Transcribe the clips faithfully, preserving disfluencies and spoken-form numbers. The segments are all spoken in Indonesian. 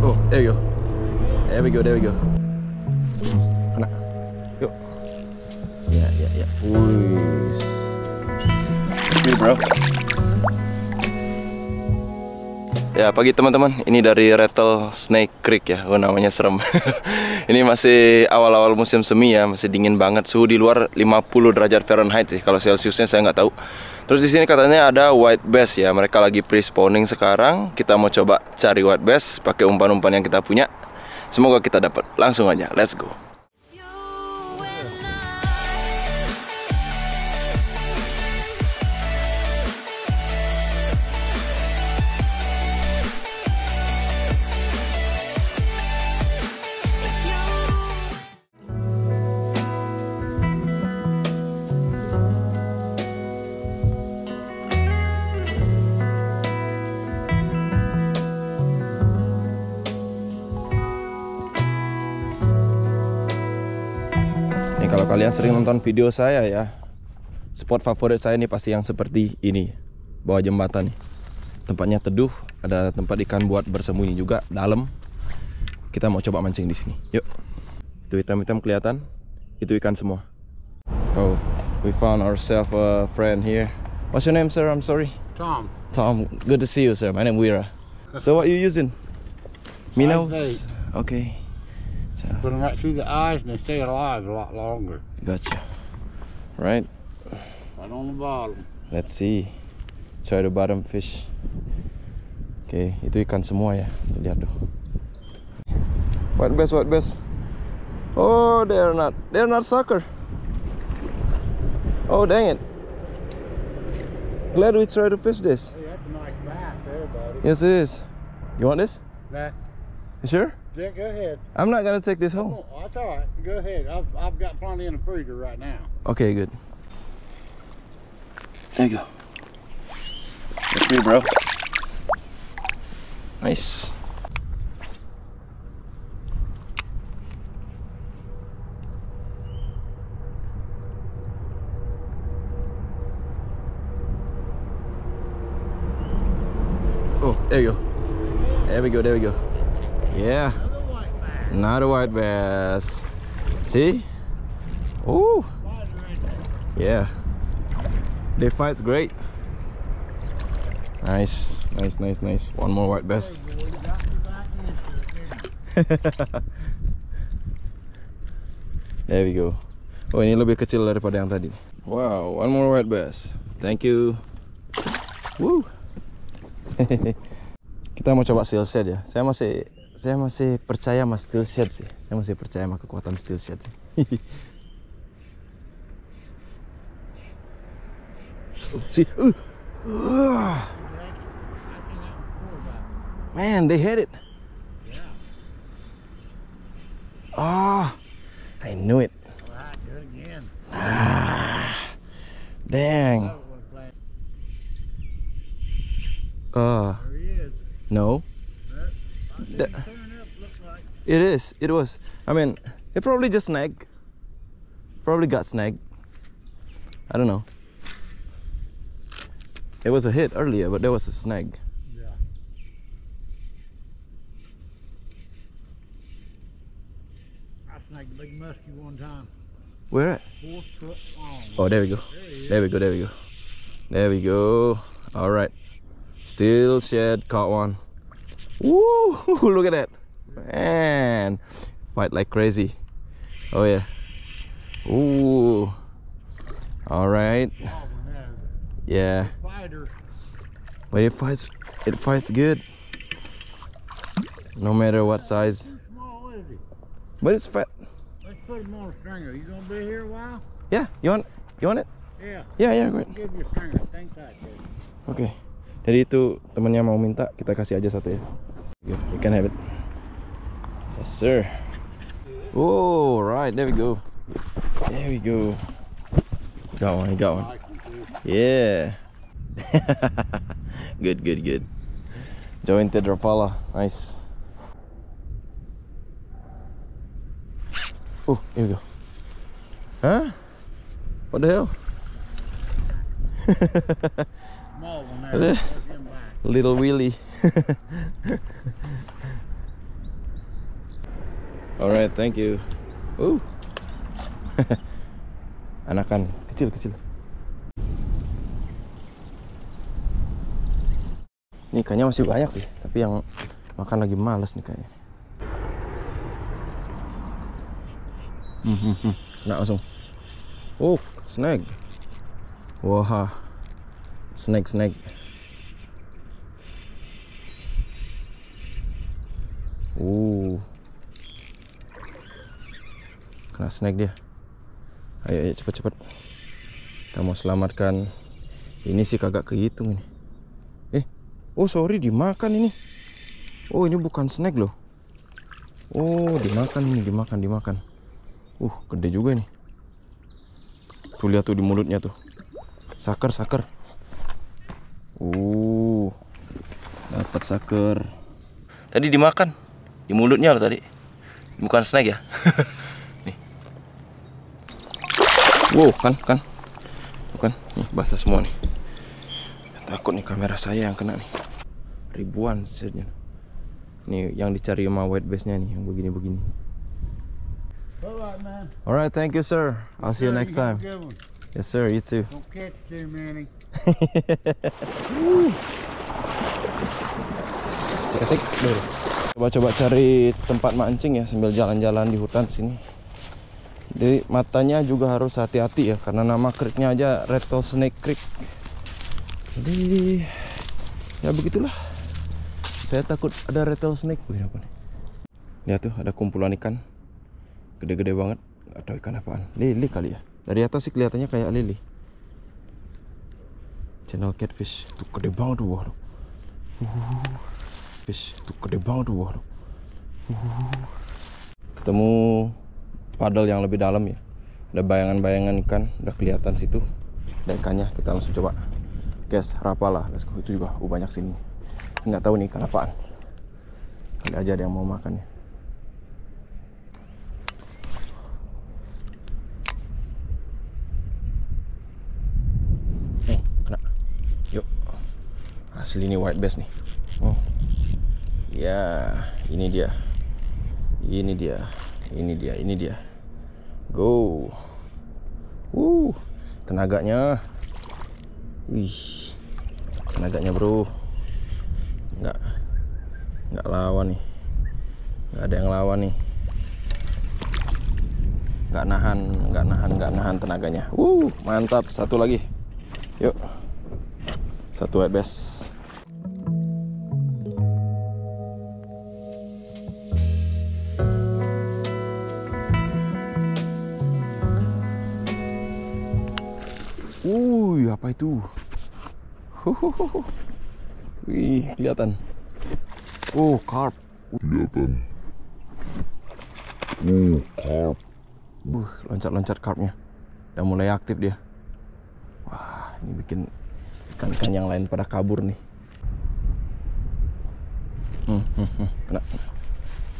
Oh, there you go. There we go, there we go. Kena. Yuk. Ya, ya, ya. Wih. Good, bro. Ya, pagi teman-teman. Ini dari Rattlesnake Creek ya. Oh, namanya serem. Ini masih awal-awal musim semi ya, masih dingin banget. Suhu di luar lima puluh derajat Fahrenheit sih. Kalau Celsiusnya saya nggak tahu. Terus di sini katanya ada white bass ya. Mereka lagi pre-spawning sekarang. Kita mau coba cari white bass pakai umpan-umpan yang kita punya. Semoga kita dapat. Langsung aja. Let's go. Kalau kalian sering nonton video saya ya, spot favorit saya ini pasti yang seperti ini, bawah jembatan nih. Tempatnya teduh, ada tempat ikan buat bersembunyi juga, dalam. Kita mau coba mancing di sini. Yuk. Itu hitam-hitam kelihatan, itu ikan semua. Oh, we found ourselves a friend here. What's your name, sir? I'm sorry. Tom. Tom, good to see you, sir. My name is Wira. So what are you using? Minnows? Okay. Put them right through the eyes and they stay alive a lot longer. Gotcha. Right? Right on the bottom. Let's see. Try the bottom fish. Oke, okay, itu ikan semua ya. Lihat tuh. What best, what best? Oh, they're not. They're not sucker. Oh, dang it. Glad we tried to fish this. Hey, that's a nice bass there, buddy. Yes, it is. You want this? Nah. You sure? Yeah, go ahead. I'm not gonna take this home. Oh, that's all right. Go ahead. I've, I've got plenty in the freezer right now. Okay, good. There you go. That's me, bro. Nice. Oh, there you go. There we go. There we go. Yeah, not a white bass. See? Oh, yeah. They fight great. Nice, nice, nice, nice. One more white bass. There we go. Oh, ini lebih kecil daripada yang tadi. Wow, one more white bass. Thank you. Woo. Kita mau coba Steel Shield ya. Saya masih Saya masih percaya sama Steel Shield sih. Saya masih percaya sama kekuatan Steel Shield sih. Man, they had it. Ah, oh, I knew it. Ah, dang. Ah, uh, no. That, it is, it was. I mean, it probably just snagged. Probably got snagged. I don't know. It was a hit earlier, but there was a snag. Yeah. I snagged a big muskie one time. Where at? Four foot long. Oh, there we go. There we go, there we go. There we go. All right. Steel Shield caught one. Woo! Look at that, man! Fight like crazy. Oh yeah. Ooh. All right. Yeah. But it fights. It fights good. No matter what size. But it's fat. Let's put him on a stringer. You gonna be here a while? Yeah. You want? You want it? Yeah. Yeah, yeah. Go ahead. Give your stringer. Thanks, I did. Okay. Jadi itu temennya mau minta, kita kasih aja satu ya. You can have it. Yes sir. Oh right, there we go. There we go. Got one, got one. Yeah. Good, good, good. Jointed Rapala, nice. Oh, here we go. Huh? What the hell? Little wheelie. All right, thank you. Uh. Anakan kecil-kecil. Ini ikannya masih banyak sih, tapi yang makan lagi males nih kayaknya. Hmm, hmm, hmm. Kena langsung. Oh, snake. Wah. Snake, snake. Uh. Kena snake dia. Ayo, ayo cepat-cepat. Kita mau selamatkan. Ini sih kagak kehitung ini. Eh, oh sorry dimakan ini. Oh ini bukan snack loh. Oh dimakan ini, dimakan, dimakan. Uh gede juga ini. Tuh lihat tuh di mulutnya tuh. Saker, saker. Uh dapat saker. Tadi dimakan di mulutnya loh tadi. Bukan snack ya. Nih. Wow kan kan. Bukan. Nih, basah semua nih. Takut nih kamera saya yang kena nih. Ribuan sisirnya. Nih yang dicari sama white bass nya nih, yang begini-begini. Alright, thank you sir. I'll see you next time. Yes sir, you too. Asik-asik. Coba-coba cari tempat mancing ya sambil jalan-jalan di hutan sini. Jadi matanya juga harus hati-hati ya, karena nama creeknya aja Rattlesnake Creek. Jadi ya begitulah. Saya takut ada rattlesnake. Wih, apa nih? Lihat tuh ada kumpulan ikan. Gede-gede banget. Gak tahu ikan apaan. Lili kali ya. Dari atas sih kelihatannya kayak lili. Channel catfish. Tuh gede banget tuh. Waduh. Uh, fish. Tuh gede banget tuh. Waduh. Uh. Ketemu padel yang lebih dalam ya. Ada bayangan-bayangan ikan. Udah kelihatan situ. Dan ikannya kita langsung coba. Guys, rapala, let's go. Itu juga uh, banyak sini. Nggak tahu nih ikan apaan. Kali aja ada yang mau makan ya. Eh, kena. Yuk. Asli ini white bass nih. Oh. Ya, ini dia. Ini dia. Ini dia, ini dia. Go. Wuh, tenaganya. Wih, tenaganya bro, nggak nggak lawan nih, nggak ada yang lawan nih, nggak nahan, nggak nahan, nggak nahan tenaganya. Wuh, mantap, satu lagi, yuk, satu white bass. Wuih, apa itu? Huhuhuhu. Wih, kelihatan. Oh, carp. Kelihatan. Uh, carp. Uh, loncat-loncat carpnya. Udah mulai aktif dia. Wah, ini bikin ikan-ikan yang lain pada kabur nih. Hmm, hmm, hmm. Kena.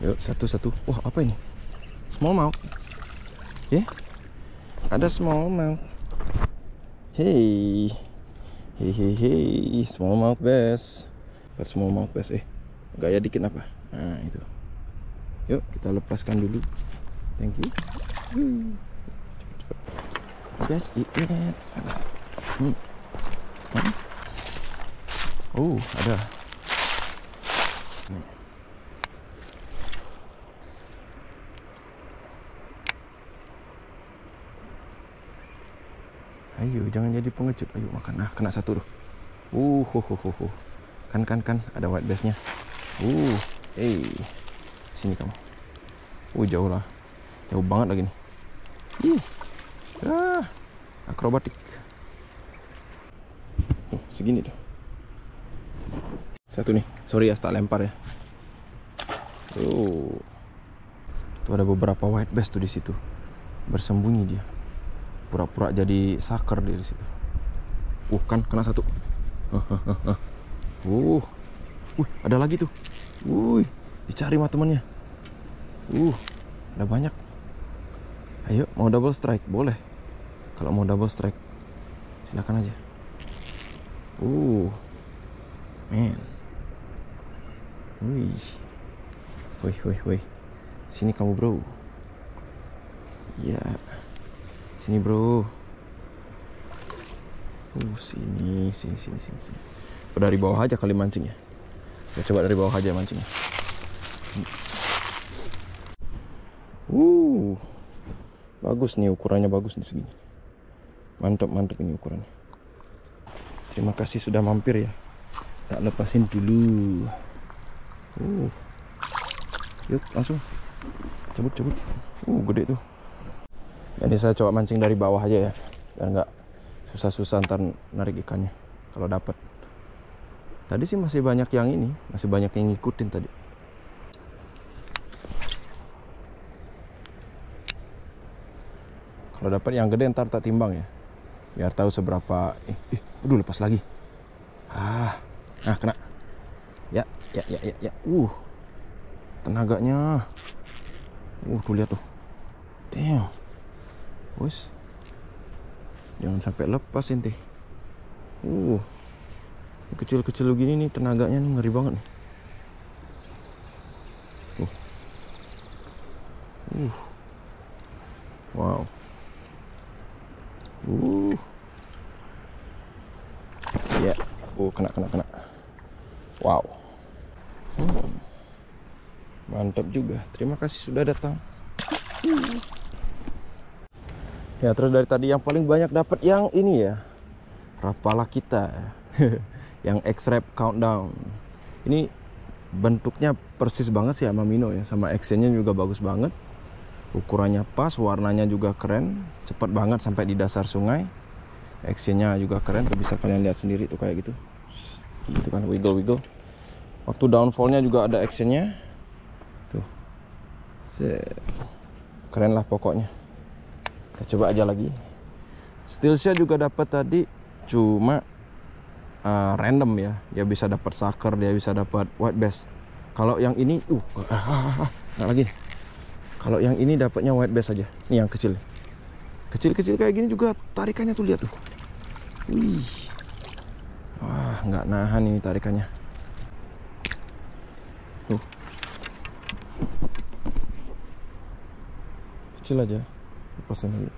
Yuk, satu-satu. Wah, apa ini? Smallmouth. Ya? Yeah? Ada smallmouth. Hey, hey, hey, hey, smallmouth bass, buat smallmouth bass, eh, gaya dikit apa? Nah itu, yuk kita lepaskan dulu, thank you. Guys, ikan, hmm, oh ada, nih. Ayo jangan jadi pengecut. Ayo makan. Nah, kena satu tuh. Uh, ho, ho, ho, ho. Kan kan kan ada white bass-nya. Uh, eh. Sini kamu. Uh, jauh lah. Jauh banget lagi nih. Ih. Ah, akrobatik. Tuh, segini tuh. Satu nih. Sorry ya, tak lempar ya. Tuh. Tuh ada beberapa white bass tuh di situ. Bersembunyi dia. Pura-pura jadi sucker di situ. Uh, kan kena satu. Uh, uh, ada lagi tuh. Wih, uh, dicari sama temannya. Uh, ada banyak. Ayo, mau double strike boleh. Kalau mau double strike, silakan aja. Uh, man. Wih, wih, wih, wih. Sini kamu bro. Ya, sini bro. Uh, sini, sini, sini, sini. Udah dari bawah aja kali mancingnya. Kita coba dari bawah aja mancingnya. Uh, bagus nih, ukurannya bagus nih segini. Mantap, mantap ini ukurannya. Terima kasih sudah mampir ya. Tak lepasin dulu. Uh, yuk langsung. Cabut, cabut. Uh, gede tuh. Jadi saya coba mancing dari bawah aja ya, biar nggak susah-susah ntar narik ikannya kalau dapat. Tadi sih masih banyak yang ini, masih banyak yang ngikutin tadi. Kalau dapat yang gede ntar tak timbang ya, biar tahu seberapa. Eh, eh aduh lepas lagi. Ah, nah kena. Ya, ya, ya, ya, ya. Uh, tenaganya. Uh, tuh lihat tuh. Damn. Wes, jangan sampai lepas inti. Uh, kecil-kecil begini nih tenaganya nih, ngeri banget nih. Uh, uh, wow, uh, ya, yeah. uh kena kena kena. Wow, uh. Mantap juga. Terima kasih sudah datang. Uh. Ya terus dari tadi yang paling banyak dapat yang ini ya, rapala kita yang Xrap Countdown. Ini bentuknya persis banget sih sama Mino ya, sama actionnya juga bagus banget. Ukurannya pas, warnanya juga keren, cepat banget sampai di dasar sungai. Actionnya juga keren, tuh bisa kalian lihat sendiri tuh kayak gitu. Itu kan wiggle-wiggle. Waktu downfallnya juga ada actionnya. Tuh, keren lah pokoknya. Kita coba aja lagi. Steel Shield juga dapat tadi, cuma uh, random ya. Dia bisa dapat sucker, dia bisa dapat white bass. Kalau yang ini, uh, ah, ah, ah, nggak lagi. Kalau yang ini dapatnya white bass aja. Nih yang kecil, kecil-kecil kayak gini juga tarikannya tuh lihat tuh. Wih, wah nggak nahan ini tarikannya. Tuh, kecil aja. Lepasin lagi.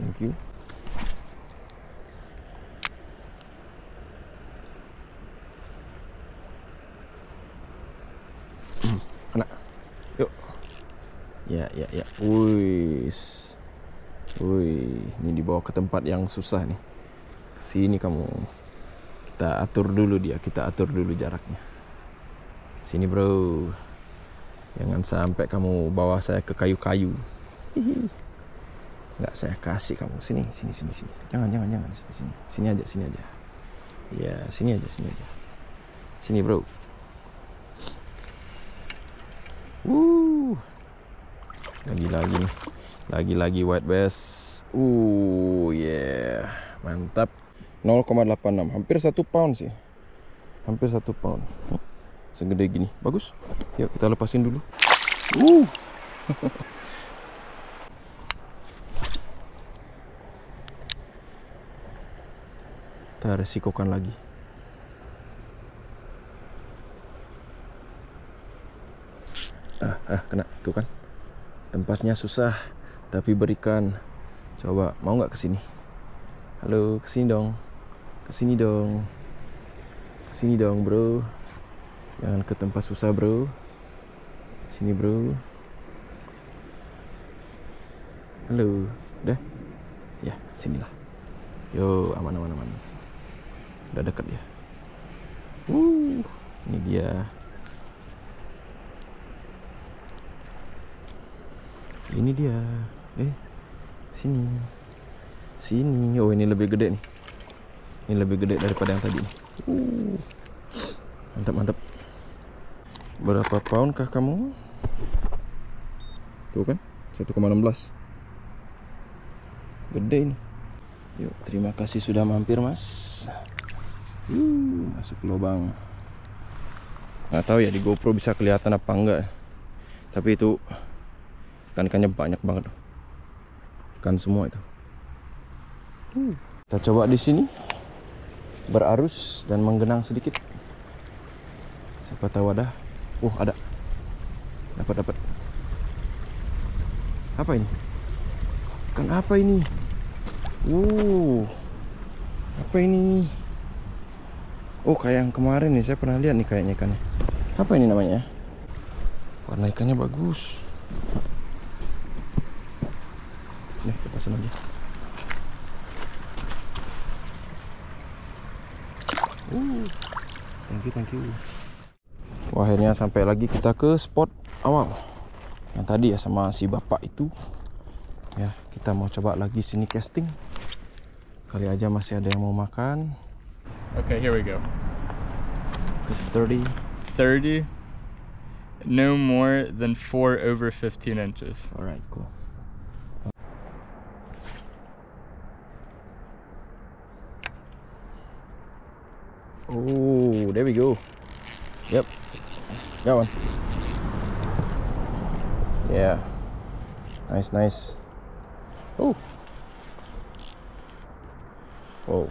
Thank you. Kena. Yuk. Ya ya ya. Wih. Wih, ini dibawa ke tempat yang susah nih. Sini kamu. Kita atur dulu dia, kita atur dulu jaraknya. Sini, bro. Jangan sampai kamu bawa saya ke kayu-kayu. Nggak saya kasih kamu. Sini, sini, sini, sini. Jangan, jangan, jangan. Sini, sini. Sini aja, sini aja. Ya, sini aja, sini aja. Sini, bro. Wuh. Lagi-lagi nih. Lagi-lagi white bass. Uh, yeah. Mantap. nol koma delapan enam. Hampir satu pound sih. Hampir satu pound. Segede gini. Bagus. Yuk, kita lepasin dulu. Uh. Kita resikokan lagi. Ah, ah, kena itu kan. Tempatnya susah, tapi berikan. Coba mau nggak kesini? Halo, kesini dong, kesini dong, kesini dong, bro. Jangan ke tempat susah, bro. Sini, bro. Halo, udah? Ya, sinilah. Yo, aman, aman, aman. Udah deket ya. Uh, ini dia. Ini dia. Eh, sini. Sini. Oh, ini lebih gede nih. Ini lebih gede daripada yang tadi. Uh, mantap, mantap. Berapa pound kah kamu? Tuh kan, satu koma enam belas. Gede ini. Yuk, terima kasih sudah mampir, Mas. Uh, masuk lubang. Nggak tahu ya di GoPro bisa kelihatan apa enggak. Tapi itu ikan-ikannya banyak banget. Ikan semua itu. Uh. Kita coba di sini berarus dan menggenang sedikit. Siapa tahu ada. Uh, ada. Dapat dapat. Apa ini? Ikan apa ini? Wow, apa ini? Oh, kayak yang kemarin nih, saya pernah lihat nih kayaknya ikannya. Apa ini namanya? Warna ikannya bagus. Nih, lepasin aja. Uh, thank you, thank you. Wah, akhirnya sampai lagi kita ke spot awal yang tadi ya sama si bapak itu. Ya, kita mau coba lagi sini casting. Kali aja masih ada yang mau makan. Okay, here we go. It's thirty. thirty. No more than four over fifteen inches. All right, cool. Oh, there we go. Yep. Got one. Yeah. Nice, nice. Oh. Whoa.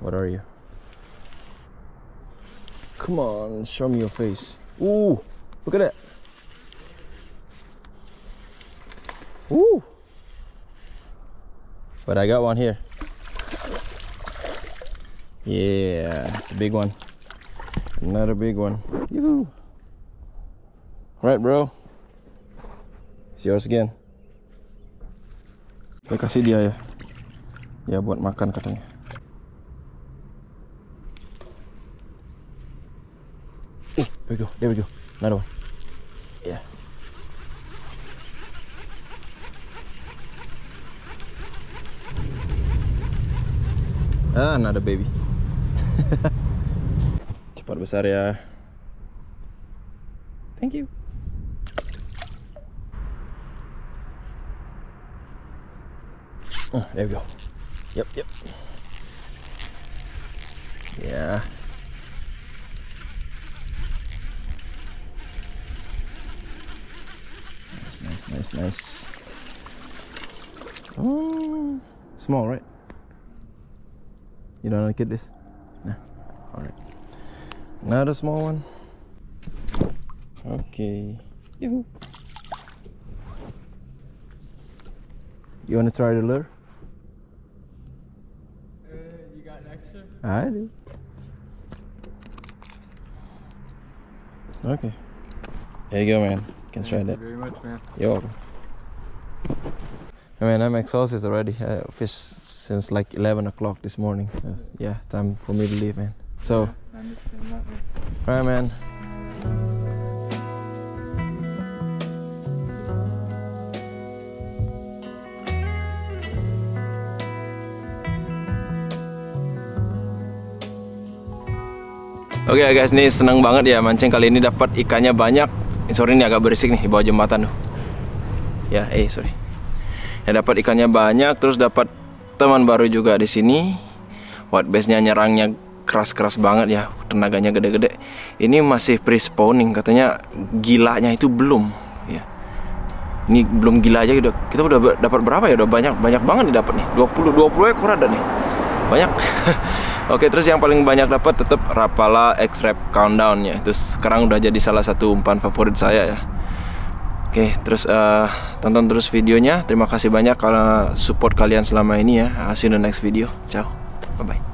What are you? Come on, show me your face. Ooh, look at that. Ooh. But I got one here. Yeah, it's a big one. Another big one. Yoo-hoo. Alright, bro. It's yours again. Kita kasih dia ya, ya buat makan katanya. Oh, there we go, there we go, another one. Yeah. Ah, another baby. Cepat besar ya. Thank you. Oh, there we go. Yep, yep. Yeah. Nice, nice, nice, nice. Oh, small, right? You don't want to get this? Nah. All right. Another small one. Okay. Yoo-hoo. You want to try the lure? I do. Okay. There you go, man. You can try that. Thank you very much, man. You're welcome. I mean, I'm exhausted already. I fished since like eleven o'clock this morning. That's, yeah, time for me to leave, man. So, yeah, I understand that, man. All right, man. Oke okay, guys, nih senang banget ya mancing kali ini, dapat ikannya banyak. Eh, sorry nih agak berisik nih di bawah jembatan tuh. Ya, eh sorry. Ya, dapat ikannya banyak, terus dapat teman baru juga di sini. White bass-nya nyerangnya keras-keras banget ya, tenaganya gede-gede. Ini masih pre-spawning, katanya gilanya itu belum. Ya. Ini belum gila aja udah. Kita udah dapat berapa ya? Udah banyak, banyak banget nih dapat nih. dua puluh ekor ada nih. Banyak. Oke, terus yang paling banyak dapat tetap Rapala Xrap Countdown ya. Terus sekarang udah jadi salah satu umpan favorit saya ya. Oke, terus uh, tonton terus videonya. Terima kasih banyak kalau support kalian selama ini ya. I'll see you in the next video. Ciao. Bye bye.